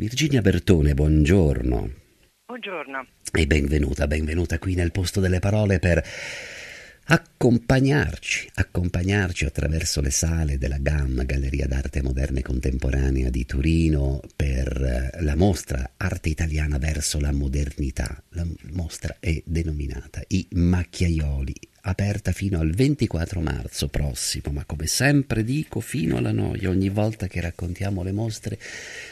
Virginia Bertone, buongiorno. Buongiorno. E benvenuta qui nel posto delle parole per accompagnarci attraverso le sale della GAM, Galleria d'Arte Moderna e Contemporanea di Torino, per la mostra Arte Italiana verso la modernità. La mostra è denominata I Macchiaioli, aperta fino al 24 marzo prossimo, ma come sempre dico, fino alla noia, ogni volta che raccontiamo le mostre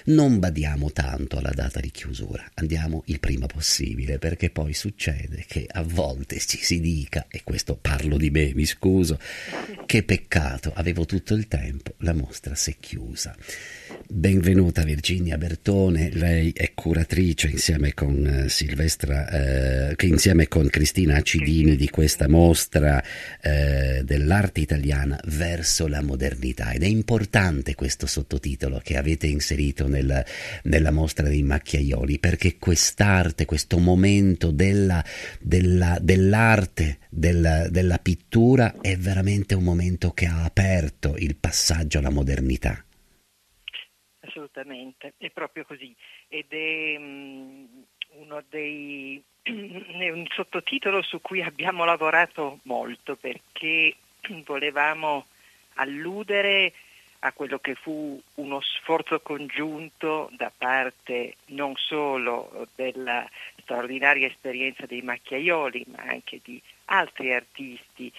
non badiamo tanto alla data di chiusura, andiamo il prima possibile, perché poi succede che a volte ci si dica, e questo parlo di me, mi scuso, che peccato, avevo tutto il tempo, la mostra si è chiusa. Benvenuta Virginia Bertone, lei è curatrice insieme con Silvestra, insieme con Cristina Acidini, di questa mostra dell'arte italiana verso la modernità, ed è importante questo sottotitolo che avete inserito nella mostra dei Macchiaioli, perché quest'arte, questo momento dell'arte, della pittura è veramente un momento che ha aperto il passaggio alla modernità. Assolutamente, è proprio così, ed è un sottotitolo su cui abbiamo lavorato molto, perché volevamo alludere a quello che fu uno sforzo congiunto da parte non solo della straordinaria esperienza dei Macchiaioli, ma anche di altri artisti.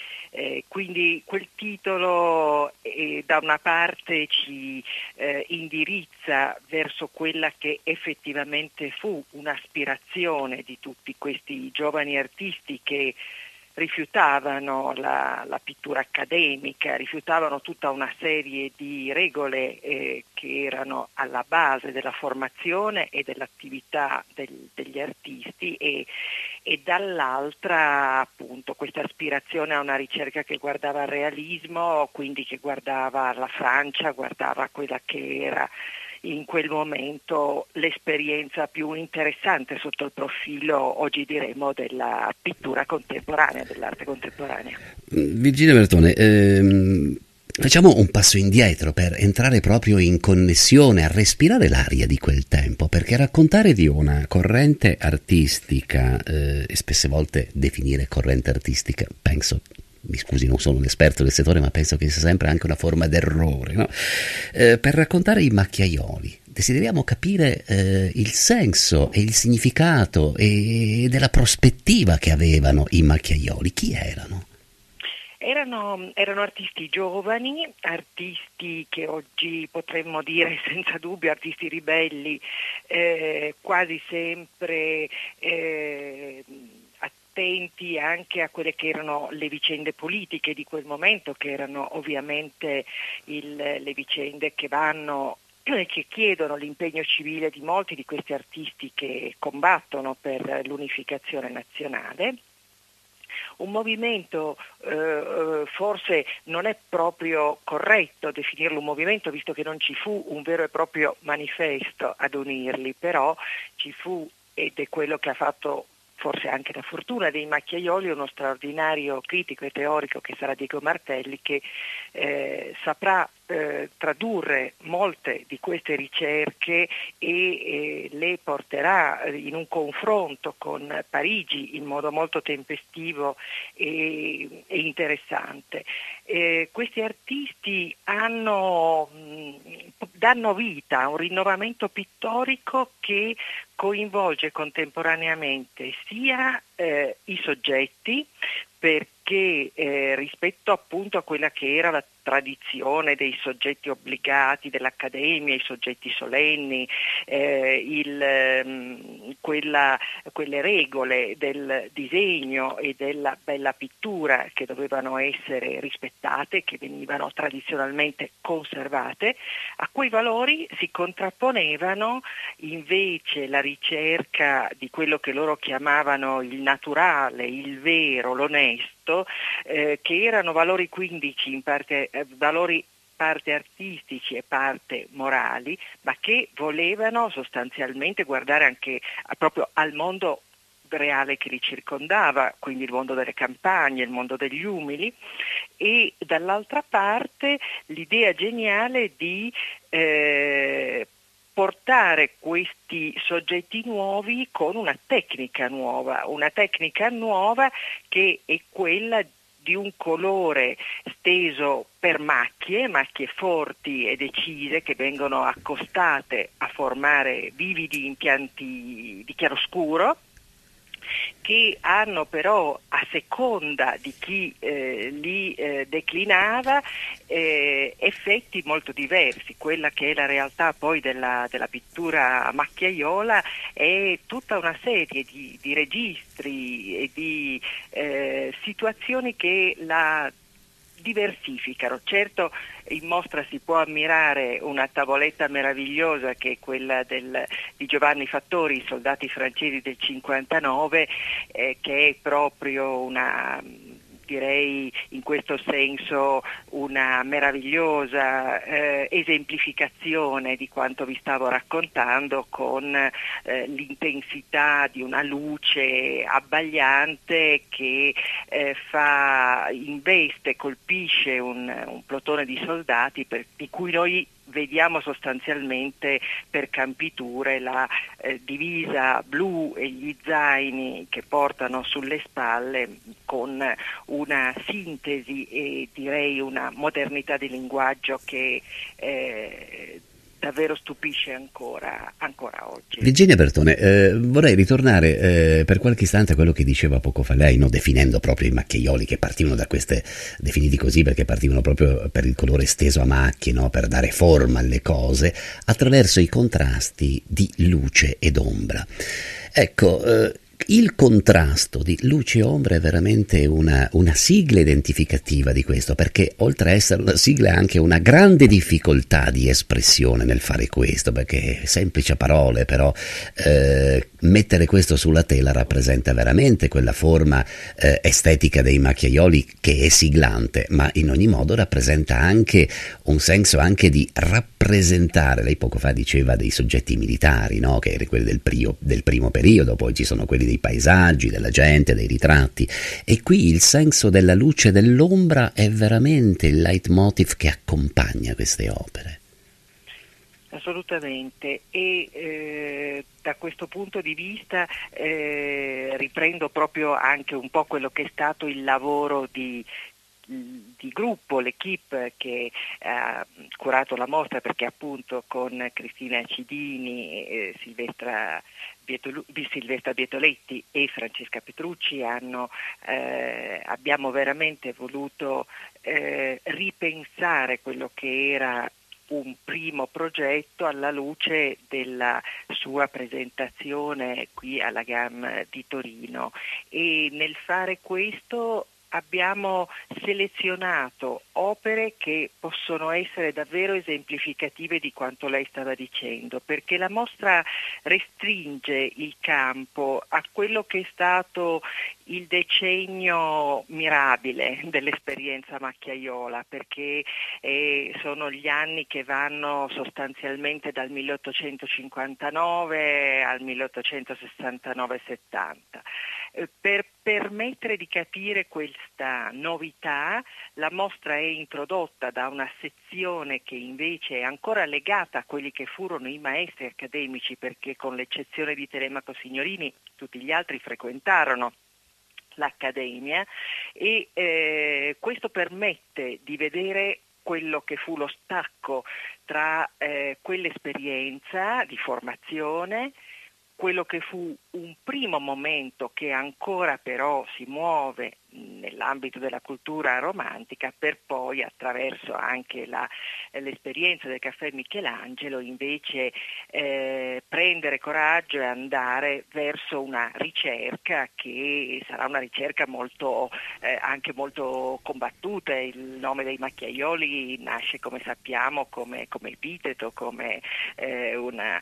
Quindi quel titolo da una parte ci indirizza verso quella che effettivamente fu un'aspirazione di tutti questi giovani artisti che rifiutavano la pittura accademica, rifiutavano tutta una serie di regole che erano alla base della formazione e dell'attività degli artisti, e dall'altra appunto questa aspirazione a una ricerca che guardava al realismo, quindi che guardava alla Francia, guardava quella che era in quel momento l'esperienza più interessante sotto il profilo, oggi diremo, della pittura contemporanea, dell'arte contemporanea. Virginia Bertone, facciamo un passo indietro per entrare proprio in connessione, a respirare l'aria di quel tempo, perché raccontare di una corrente artistica, e spesse volte definire corrente artistica, penso, mi scusi, non sono un esperto del settore, ma penso che sia sempre anche una forma d'errore, no? Per raccontare i Macchiaioli desideriamo capire il senso e il significato e della prospettiva che avevano i Macchiaioli. Chi erano? Erano artisti giovani, artisti che oggi potremmo dire senza dubbio artisti ribelli, quasi sempre attenti anche a quelle che erano le vicende politiche di quel momento, che erano ovviamente le vicende che vanno, che chiedono l'impegno civile di molti di questi artisti che combattono per l'unificazione nazionale. Un movimento, forse non è proprio corretto definirlo un movimento, visto che non ci fu un vero e proprio manifesto ad unirli, però ci fu, ed è quello che ha fatto forse anche la fortuna dei Macchiaioli, uno straordinario critico e teorico che sarà Diego Martelli, che saprà tradurre molte di queste ricerche e le porterà in un confronto con Parigi in modo molto tempestivo e interessante. Questi artisti danno vita a un rinnovamento pittorico che coinvolge contemporaneamente sia i soggetti, perché rispetto appunto a quella che era la tradizione dei soggetti obbligati dell'Accademia, i soggetti solenni, quelle regole del disegno e della bella pittura che dovevano essere rispettate, che venivano tradizionalmente conservate, a quei valori si contrapponevano invece la ricerca di quello che loro chiamavano il naturale, il vero, l'onesto, che erano valori quindi in parte valori artistici e parte morali, ma che volevano sostanzialmente guardare anche proprio al mondo reale che li circondava, quindi il mondo delle campagne, il mondo degli umili, e dall'altra parte l'idea geniale di portare questi soggetti nuovi con una tecnica nuova che è quella di un colore steso per macchie forti e decise che vengono accostate a formare vividi impianti di chiaroscuro, che hanno però, a seconda di chi li declinava, effetti molto diversi. Quella che è la realtà poi della pittura macchiaiola è tutta una serie di registri e di situazioni che la diversificano. Certo, in mostra si può ammirare una tavoletta meravigliosa che è quella di Giovanni Fattori, I soldati francesi del 59, che è proprio direi in questo senso una meravigliosa esemplificazione di quanto vi stavo raccontando, con l'intensità di una luce abbagliante che investe, colpisce un plotone di soldati di cui noi vediamo sostanzialmente per campiture la divisa blu e gli zaini che portano sulle spalle, con una sintesi e direi una modernità di linguaggio che davvero stupisce ancora oggi. Virginia Bertone, vorrei ritornare per qualche istante a quello che diceva poco fa lei, definendo proprio i macchiaioli, che partivano da queste, definiti così perché partivano proprio per il colore steso a macchie, per dare forma alle cose attraverso i contrasti di luce ed ombra. Ecco, il contrasto di luce e ombra è veramente una sigla identificativa di questo, perché oltre a essere una sigla è anche una grande difficoltà di espressione nel fare questo, perché semplici parole, però mettere questo sulla tela rappresenta veramente quella forma estetica dei macchiaioli, che è siglante, ma in ogni modo rappresenta anche un senso anche di rappresentare. Lei poco fa diceva dei soggetti militari, che erano quelli del primo periodo, poi ci sono quelli dei paesaggi, della gente, dei ritratti, e qui il senso della luce e dell'ombra è veramente il leitmotiv che accompagna queste opere. Assolutamente, e da questo punto di vista riprendo proprio anche un po' quello che è stato il lavoro di gruppo, l'equipe che ha curato la mostra, perché appunto con Cristina Acidini, Silvestra Bietoletti e Francesca Petrucci abbiamo veramente voluto ripensare quello che era un primo progetto alla luce della sua presentazione qui alla GAM di Torino, e nel fare questo abbiamo selezionato opere che possono essere davvero esemplificative di quanto lei stava dicendo, perché la mostra restringe il campo a quello che è stato il decennio mirabile dell'esperienza macchiaiola, perché sono gli anni che vanno sostanzialmente dal 1859 al 1869-70. Per permettere di capire questa novità, la mostra è introdotta da una sezione che invece è ancora legata a quelli che furono i maestri accademici, perché con l'eccezione di Telemaco Signorini tutti gli altri frequentarono l'Accademia, e questo permette di vedere quello che fu lo stacco tra quell'esperienza di formazione, quello che fu un primo momento che ancora però si muove nell'ambito della cultura romantica, per poi, attraverso anche l'esperienza del Caffè Michelangiolo, invece prendere coraggio e andare verso una ricerca che sarà una ricerca molto anche molto combattuta. Il nome dei macchiaioli nasce, come sappiamo, come epiteto, come una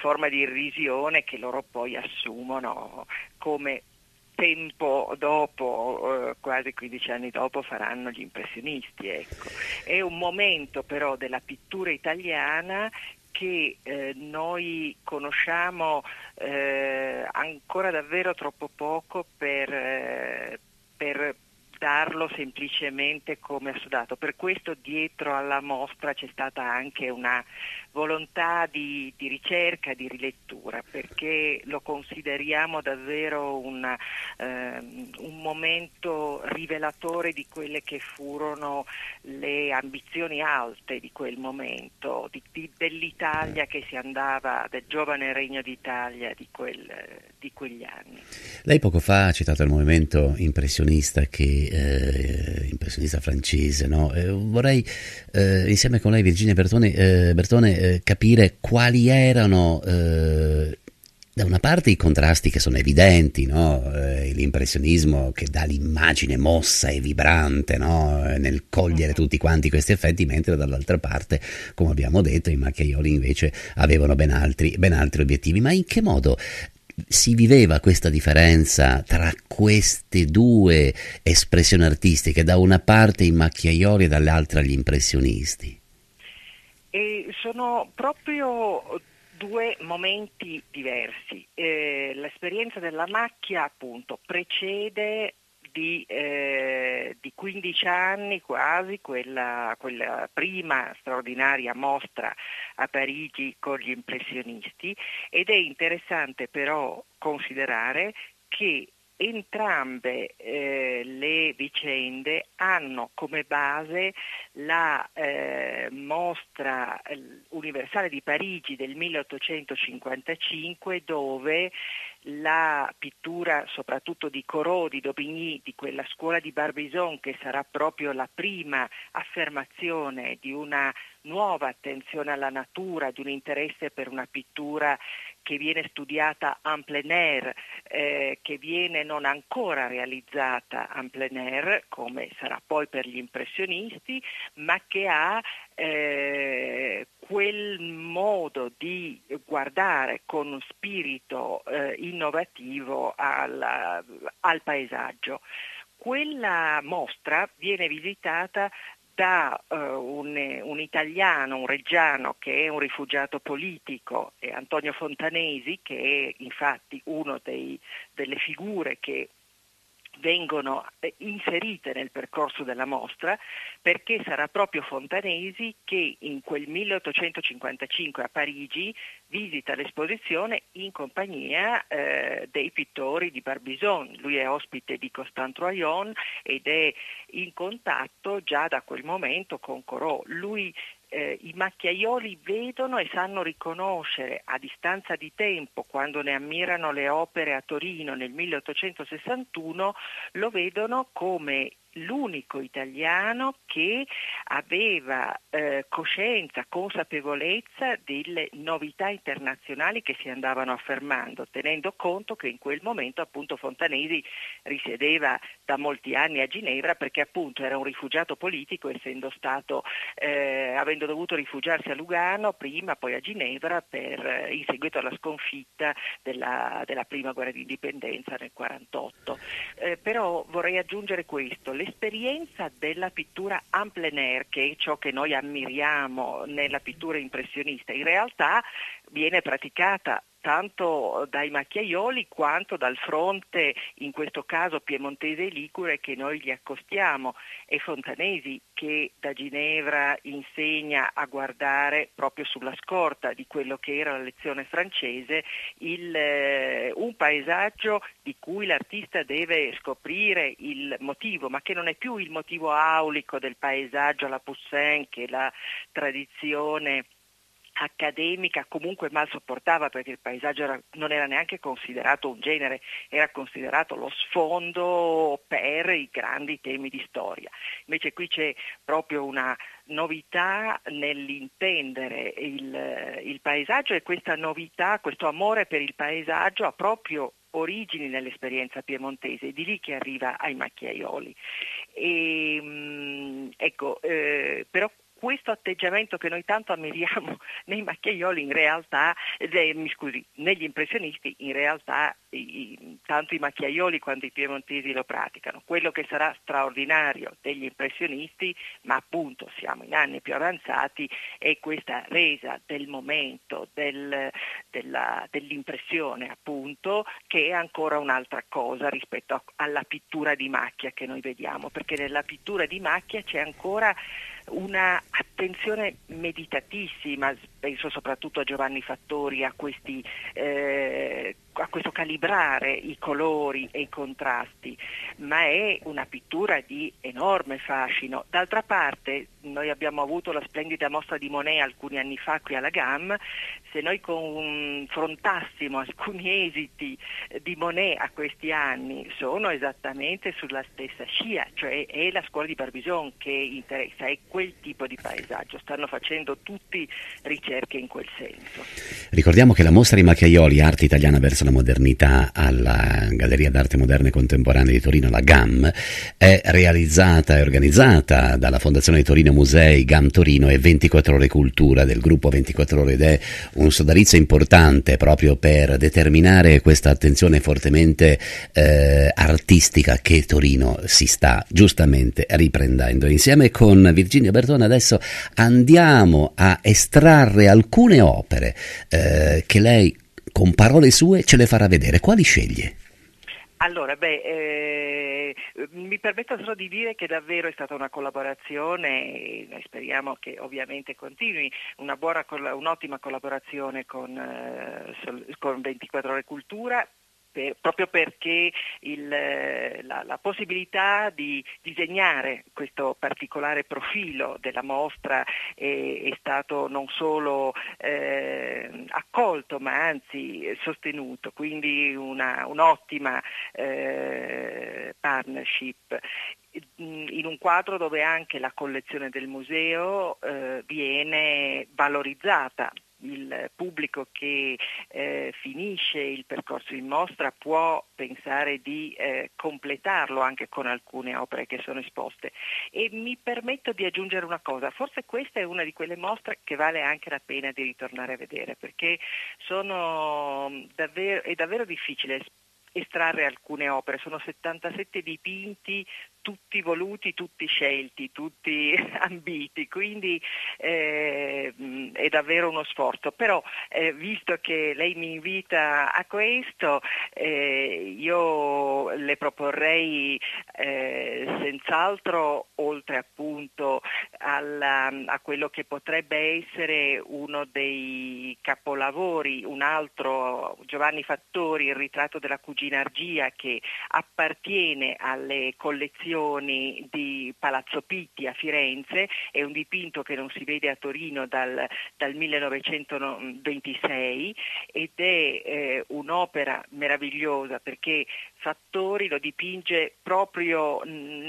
forma di irrisione che loro poi assumono, come tempo dopo, quasi 15 anni dopo, faranno gli impressionisti. Ecco. È un momento però della pittura italiana che noi conosciamo ancora davvero troppo poco per assodarlo semplicemente come assodato. Per questo dietro alla mostra c'è stata anche una volontà di ricerca, di rilettura, perché lo consideriamo davvero un momento rivelatore di quelle che furono le ambizioni alte di quel momento, dell'Italia che si andava, del giovane Regno d'Italia di quegli anni. Lei poco fa ha citato il movimento impressionista francese, no? Vorrei insieme con lei, Virginia Bertone, capire quali erano da una parte i contrasti che sono evidenti, no? L'impressionismo che dà l'immagine mossa e vibrante, no? Nel cogliere tutti quanti questi effetti, mentre dall'altra parte, come abbiamo detto, i Macchiaioli invece avevano ben altri obiettivi. Ma in che modo si viveva questa differenza tra queste due espressioni artistiche, da una parte i Macchiaioli e dall'altra gli impressionisti? E sono proprio due momenti diversi. L'esperienza della macchia, appunto, precede di 15 anni quasi quella prima straordinaria mostra a Parigi con gli impressionisti, ed è interessante però considerare che entrambe le vicende hanno come base la mostra universale di Parigi del 1855, dove la pittura soprattutto di Corot, di Daubigny, di quella scuola di Barbizon, che sarà proprio la prima affermazione di una nuova attenzione alla natura, di un interesse per una pittura che viene studiata en plein air, che viene non ancora realizzata en plein air, come sarà poi per gli impressionisti, ma che ha quel modo di guardare con spirito innovativo al paesaggio. Quella mostra viene visitata da un italiano, un reggiano che è un rifugiato politico, Antonio Fontanesi, che è infatti uno delle figure che vengono inserite nel percorso della mostra, perché sarà proprio Fontanesi che in quel 1855 a Parigi visita l'esposizione in compagnia dei pittori di Barbizon. Lui è ospite di Constant Troyon ed è in contatto già da quel momento con Corot. I Macchiaioli vedono e sanno riconoscere a distanza di tempo, quando ne ammirano le opere a Torino nel 1861, lo vedono come l'unico italiano che aveva coscienza, consapevolezza delle novità internazionali che si andavano affermando, tenendo conto che in quel momento appunto Fontanesi risiedeva da molti anni a Ginevra, perché appunto era un rifugiato politico, essendo stato avendo dovuto rifugiarsi a Lugano prima, poi a Ginevra in seguito alla sconfitta della prima guerra di indipendenza nel 48. Però vorrei aggiungere questo: l'esperienza della pittura en plein air, che è ciò che noi ammiriamo nella pittura impressionista, in realtà viene praticata tanto dai Macchiaioli quanto dal fronte, in questo caso piemontese e ligure, che noi gli accostiamo. È Fontanesi che da Ginevra insegna a guardare, proprio sulla scorta di quello che era la lezione francese, un paesaggio di cui l'artista deve scoprire il motivo, ma che non è più il motivo aulico del paesaggio alla Poussin, che la tradizione accademica comunque mal sopportava, perché il paesaggio non era neanche considerato un genere, era considerato lo sfondo per i grandi temi di storia. Invece qui c'è proprio una novità nell'intendere il paesaggio, e questa novità, questo amore per il paesaggio ha proprio origini nell'esperienza piemontese, di lì che arriva ai Macchiaioli. Però questo atteggiamento che noi tanto ammiriamo nei Macchiaioli in realtà, negli impressionisti, in realtà tanto i Macchiaioli quanto i piemontesi lo praticano. Quello che sarà straordinario degli impressionisti, ma appunto siamo in anni più avanzati, è questa resa del momento, dell'impressione, appunto, che è ancora un'altra cosa rispetto alla pittura di macchia che noi vediamo, perché nella pittura di macchia c'è ancora una attenzione meditatissima, penso soprattutto a Giovanni Fattori, a questo calibrare i colori e i contrasti, ma è una pittura di enorme fascino. D'altra parte noi abbiamo avuto la splendida mostra di Monet alcuni anni fa qui alla GAM. Se noi confrontassimo alcuni esiti di Monet a questi anni, sono esattamente sulla stessa scia, cioè è la scuola di Barbizon che interessa, è quel tipo di paesaggio, stanno facendo tutti ricerche in quel senso. Ricordiamo che la mostra di Macchiaioli, Arte Italiana verso la modernità, alla Galleria d'Arte Moderna e Contemporanea di Torino, la GAM, è realizzata e organizzata dalla Fondazione Torino Musei, GAM Torino e 24 Ore Cultura del Gruppo 24 Ore, ed è un sodalizio importante proprio per determinare questa attenzione fortemente artistica che Torino si sta giustamente riprendendo. Insieme con Virginia Bertone adesso andiamo a estrarre alcune opere che lei con parole sue ce le farà vedere. Quali sceglie? Allora, mi permetto solo di dire che davvero è stata una collaborazione, noi speriamo che ovviamente continui, un'ottima collaborazione con 24 Ore Cultura, proprio perché la possibilità di disegnare questo particolare profilo della mostra è stato non solo accolto, ma anzi sostenuto, quindi un'ottima partnership, in un quadro dove anche la collezione del museo viene valorizzata. Il pubblico che finisce il percorso in mostra può pensare di completarlo anche con alcune opere che sono esposte. E mi permetto di aggiungere una cosa, forse questa è una di quelle mostre che vale anche la pena di ritornare a vedere, perché è davvero difficile estrarre alcune opere, sono 77 dipinti, tutti voluti, tutti scelti, tutti ambiti, quindi è davvero uno sforzo, però visto che lei mi invita a questo, io le proporrei senz'altro, oltre appunto a quello che potrebbe essere uno dei capolavori, un altro, Giovanni Fattori, Il ritratto della cugina Argia, che appartiene alle collezioni di Palazzo Pitti a Firenze, è un dipinto che non si vede a Torino dal 1926 ed è un'opera meravigliosa, perché Fattori lo dipinge proprio in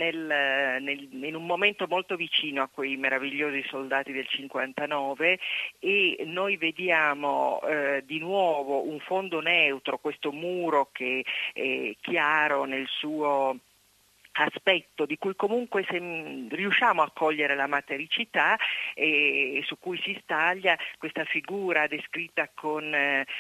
un momento molto vicino a quei meravigliosi soldati del 59, e noi vediamo di nuovo un fondo neutro, questo muro che è chiaro nel suo aspetto, di cui comunque riusciamo a cogliere la matericità, e su cui si staglia questa figura descritta con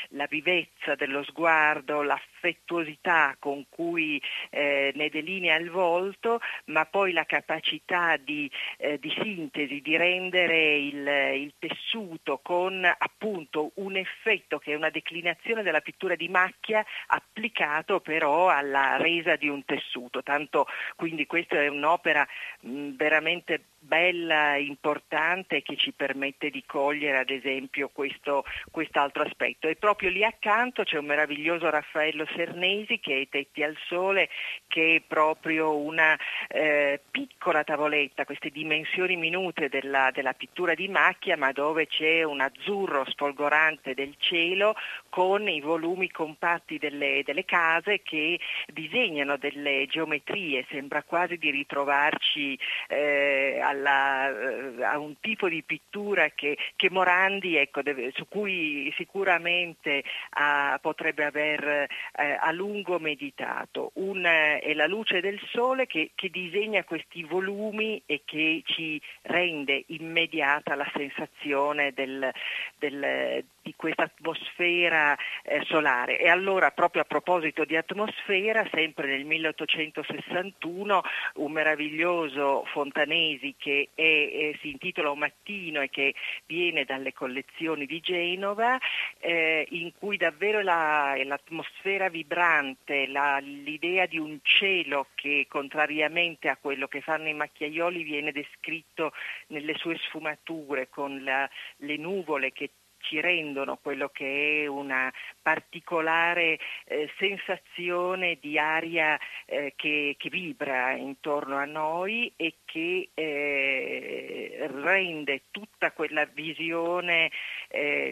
la vivezza dello sguardo, l'affettuosità con cui ne delinea il volto, ma poi la capacità di sintesi, di rendere il tessuto con appunto un effetto che è una declinazione della pittura di macchia applicato però alla resa di un tessuto, tanto. Quindi questa è un'opera veramente bella, importante, che ci permette di cogliere ad esempio quest'altro aspetto. E proprio lì accanto c'è un meraviglioso Raffaello Sernesi, che è I tetti al sole, che è proprio una piccola tavoletta, queste dimensioni minute della pittura di macchia, ma dove c'è un azzurro sfolgorante del cielo con i volumi compatti delle case che disegnano delle geometrie, sembra quasi di ritrovarci a un tipo di pittura che Morandi, ecco, su cui sicuramente potrebbe aver a lungo meditato. È la luce del sole che disegna questi volumi e che ci rende immediata la sensazione di questa atmosfera solare. E allora, proprio a proposito di atmosfera, sempre nel 1861 un meraviglioso Fontanesi che si intitola Un mattino e che viene dalle collezioni di Genova, in cui davvero l'atmosfera vibrante, l'idea di un cielo che, contrariamente a quello che fanno i Macchiaioli, viene descritto nelle sue sfumature con le nuvole che ci rendono quello che è una particolare sensazione di aria che vibra intorno a noi e che rende tutta quella visione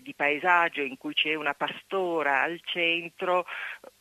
di paesaggio in cui c'è una pastora al centro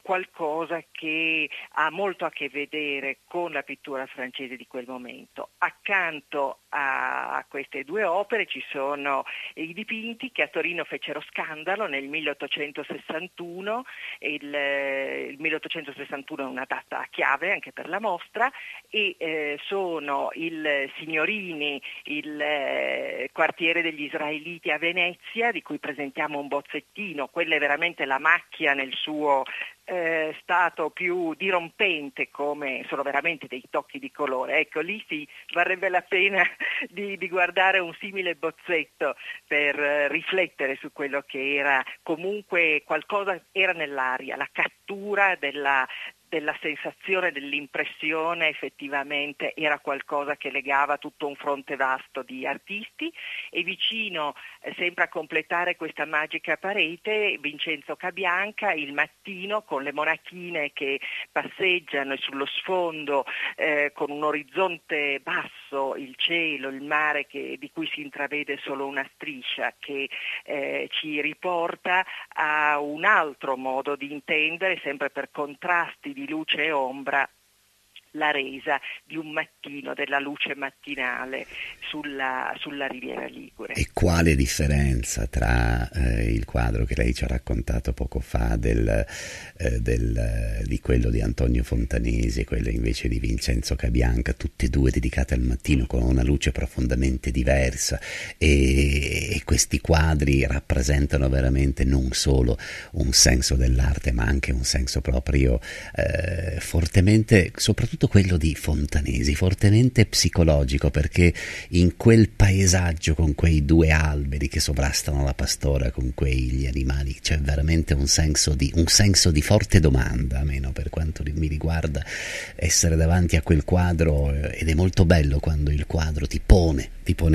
qualcosa che ha molto a che vedere con la pittura francese di quel momento. Accanto a queste due opere ci sono i dipinti che a Torino fecero scandalo nel 1861, il 1861 è una data a chiave anche per la mostra, e sono il Signorini, il quartiere degli Israeliti a Venezia, di cui presentiamo un bozzettino. Quella è veramente la macchia nel suo stato più dirompente, come sono veramente dei tocchi di colore. Ecco, lì sì, varrebbe la pena di guardare un simile bozzetto per riflettere su quello che era, comunque qualcosa era nell'aria, la cattura della sensazione, dell'impressione effettivamente era qualcosa che legava tutto un fronte vasto di artisti. E vicino, sempre a completare questa magica parete, Vincenzo Cabianca, Il mattino, con le monachine che passeggiano e sullo sfondo con un orizzonte basso, il cielo, il mare di cui si intravede solo una striscia, che ci riporta a un altro modo di intendere, sempre per contrasti di luce e ombra, la resa di un mattino, della luce mattinale sulla Riviera Ligure. E quale differenza tra il quadro che lei ci ha raccontato poco fa di quello di Antonio Fontanesi e quello invece di Vincenzo Cabianca, tutti e due dedicati al mattino con una luce profondamente diversa, e questi quadri rappresentano veramente non solo un senso dell'arte ma anche un senso proprio fortemente, soprattutto quello di Fontanesi, fortemente psicologico, perché in quel paesaggio con quei due alberi che sovrastano la pastora, con quegli animali, c'è veramente un senso di forte domanda, almeno per quanto mi riguarda, essere davanti a quel quadro, ed è molto bello quando il quadro ti pone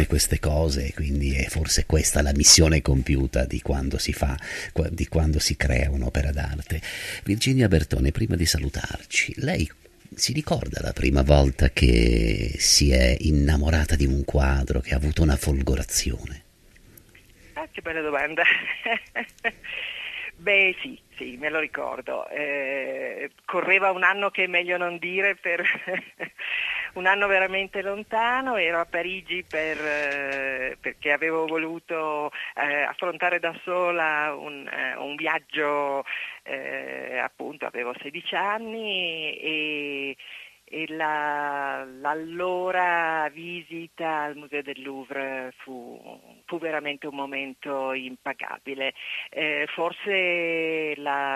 queste cose, e quindi è forse questa la missione compiuta di quando si crea un'opera d'arte. Virginia Bertone, prima di salutarci, lei si ricorda la prima volta che si è innamorata di un quadro, che ha avuto una folgorazione? Ah, che bella domanda! Beh, sì, me lo ricordo. Correva un anno che è meglio non dire, per un anno veramente lontano, ero a Parigi perché avevo voluto affrontare da sola un viaggio, appunto avevo 16 anni e l'allora visita al Museo del Louvre fu veramente un momento impagabile. Forse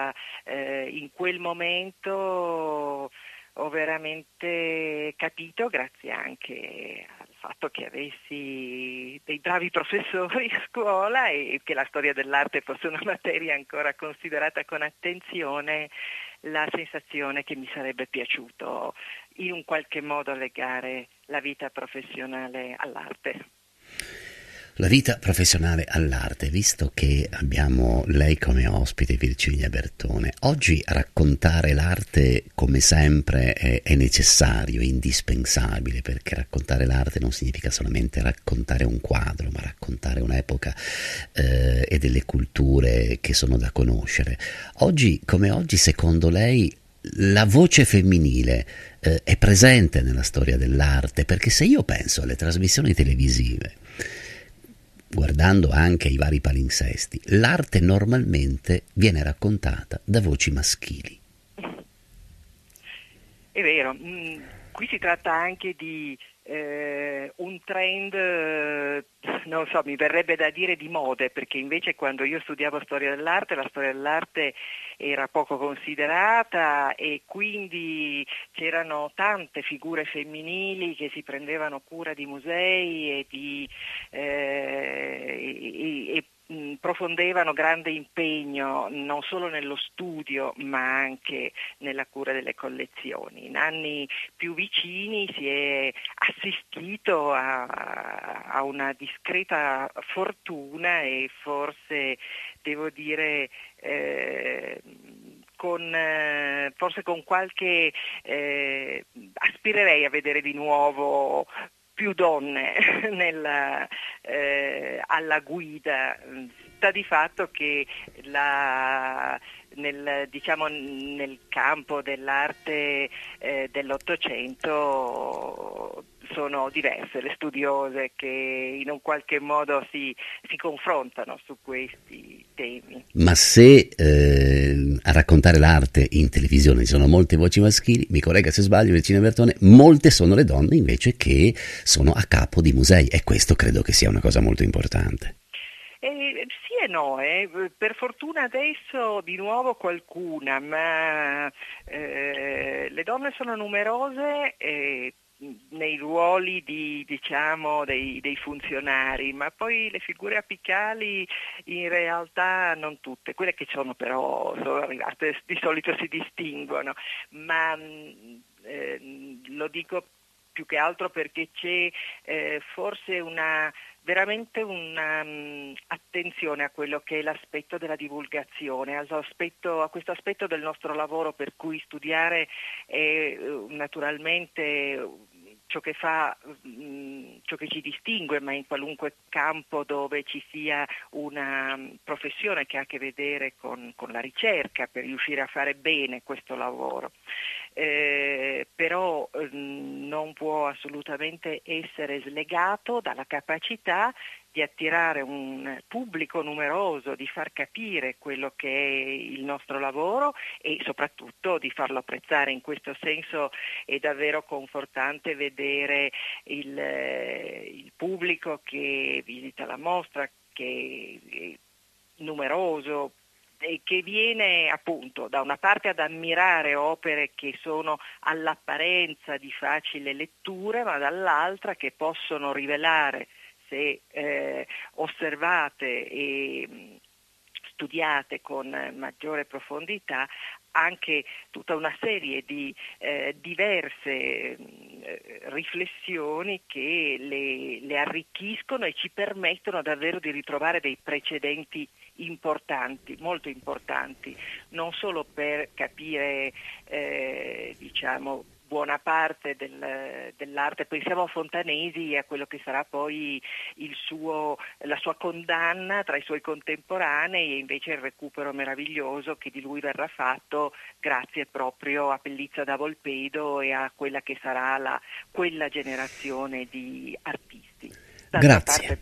in quel momento ho veramente capito, grazie anche al fatto che avessi dei bravi professori a scuola e che la storia dell'arte fosse una materia ancora considerata con attenzione, la sensazione che mi sarebbe piaciuto in un qualche modo legare la vita professionale all'arte. La vita professionale all'arte, visto che abbiamo lei come ospite, Virginia Bertone, oggi raccontare l'arte come sempre è necessario, è indispensabile, perché raccontare l'arte non significa solamente raccontare un quadro, ma raccontare un'epoca e delle culture che sono da conoscere. Oggi come oggi, secondo lei, la voce femminile è presente nella storia dell'arte? Perché se io penso alle trasmissioni televisive, guardando anche i vari palinsesti, l'arte normalmente viene raccontata da voci maschili. È vero, qui si tratta anche di un trend, non so, mi verrebbe da dire di mode, perché invece quando io studiavo storia dell'arte, la storia dell'arte era poco considerata e quindi c'erano tante figure femminili che si prendevano cura di musei e di profondevano grande impegno non solo nello studio ma anche nella cura delle collezioni. In anni più vicini si è assistito a una discreta fortuna e forse devo dire con qualche aspirerei a vedere di nuovo più donne alla guida. Sta di fatto che nel campo dell'arte dell'Ottocento sono diverse le studiose che in un qualche modo si confrontano su questi temi. Ma se a raccontare l'arte in televisione ci sono molte voci maschili, mi corregga se sbaglio, Virginia Bertone, molte sono le donne invece che sono a capo di musei, e questo credo che sia una cosa molto importante. No, per fortuna adesso di nuovo qualcuna, ma le donne sono numerose nei ruoli dei funzionari, ma poi le figure apicali in realtà non tutte, quelle che sono arrivate di solito si distinguono, ma lo dico più che altro perché c'è forse veramente un'attenzione a quello che è l'aspetto della divulgazione, a questo aspetto del nostro lavoro, per cui studiare è naturalmente ciò che ci distingue, ma in qualunque campo dove ci sia una professione che ha a che vedere con la ricerca, per riuscire a fare bene questo lavoro. Però non può assolutamente essere slegato dalla capacità di attirare un pubblico numeroso, di far capire quello che è il nostro lavoro e soprattutto di farlo apprezzare. In questo senso è davvero confortante vedere il pubblico che visita la mostra, che è numeroso, che viene appunto da una parte ad ammirare opere che sono all'apparenza di facile lettura, ma dall'altra che possono rivelare, se osservate e studiate con maggiore profondità, anche tutta una serie di diverse riflessioni che le arricchiscono e ci permettono davvero di ritrovare dei precedenti importanti, molto importanti, non solo per capire buona parte dell'arte. Pensiamo a Fontanesi e a quello che sarà poi la sua condanna tra i suoi contemporanei e invece il recupero meraviglioso che di lui verrà fatto grazie proprio a Pellizza da Volpedo e a quella che sarà quella generazione di artisti. Grazie.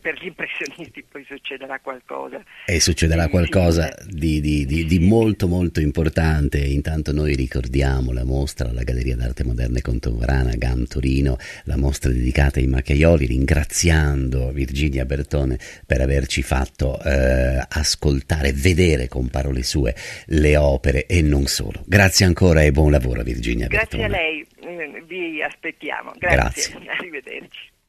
Per gli impressionisti poi succederà qualcosa. E succederà qualcosa di molto molto importante. Intanto noi ricordiamo la mostra alla Galleria d'Arte Moderna e Contemporanea, GAM Torino, la mostra dedicata ai Macchiaioli, ringraziando Virginia Bertone per averci fatto ascoltare, vedere con parole sue le opere e non solo. Grazie ancora e buon lavoro, Virginia Bertone. Grazie a lei, vi aspettiamo. Grazie. Arrivederci.